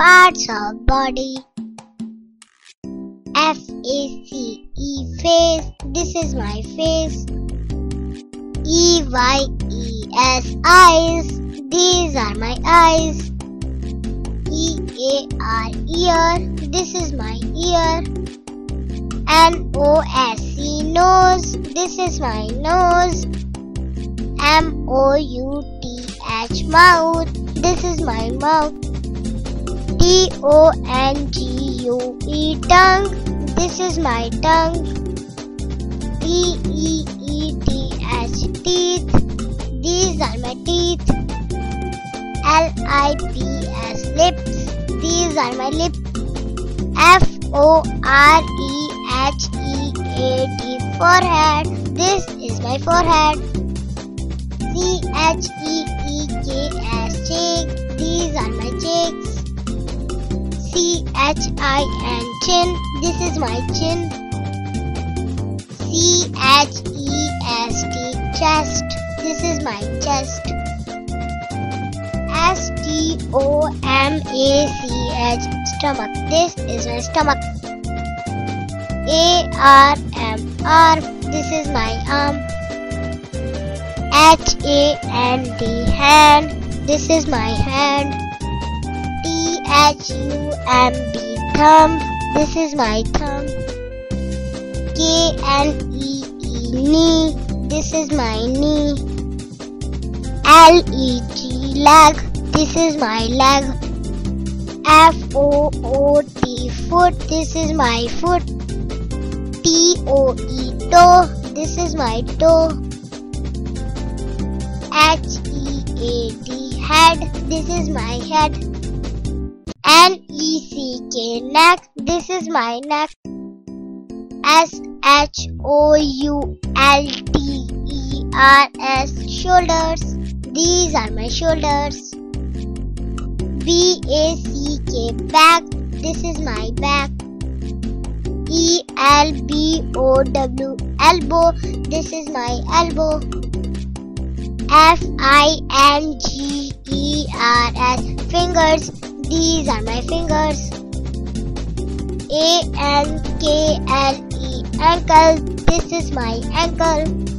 parts of body. F-A-C-E, face. This is my face. E-Y-E-S, eyes. These are my eyes. E-A-R, ear. This is my ear. N-O-S-E, nose. This is my nose. M-O-U-T-H, mouth. This is my mouth. T-O-N-G-U-E, tongue. This is my tongue. T-E-E-T-H, teeth. These are my teeth. L-I-P-S, lips. These are my lips. F-O-R-E-H-E-A-D, forehead. This is my forehead. C-H-E-E-K-S, cheek. These are my cheeks. C-H-I-N, chin. This is my chin. C-H-E-S-T, chest. This is my chest. S-T-O-M-A-C-H, stomach. This is my stomach. A-R-M, arm. This is my arm. H-A-N-D, hand. This is my hand. T-H-U-M-B, thumb. This is my thumb. K-N-E-E, knee. This is my knee. L-E-G, leg. This is my leg. F-O-O-T, foot. This is my foot. T-O-E, toe. This is my toe. H-E-A-D, head. This is my head. N-E-C-K, neck. This is my neck. S-H-O-U-L-D-E-R-S, shoulders. These are my shoulders. B-A-C-K, back. This is my back. E-L-B-O-W, elbow. This is my elbow. F-I-N-G-E-R-S, fingers. These are my fingers. A-N-K-L-E, ankle. This is my ankle.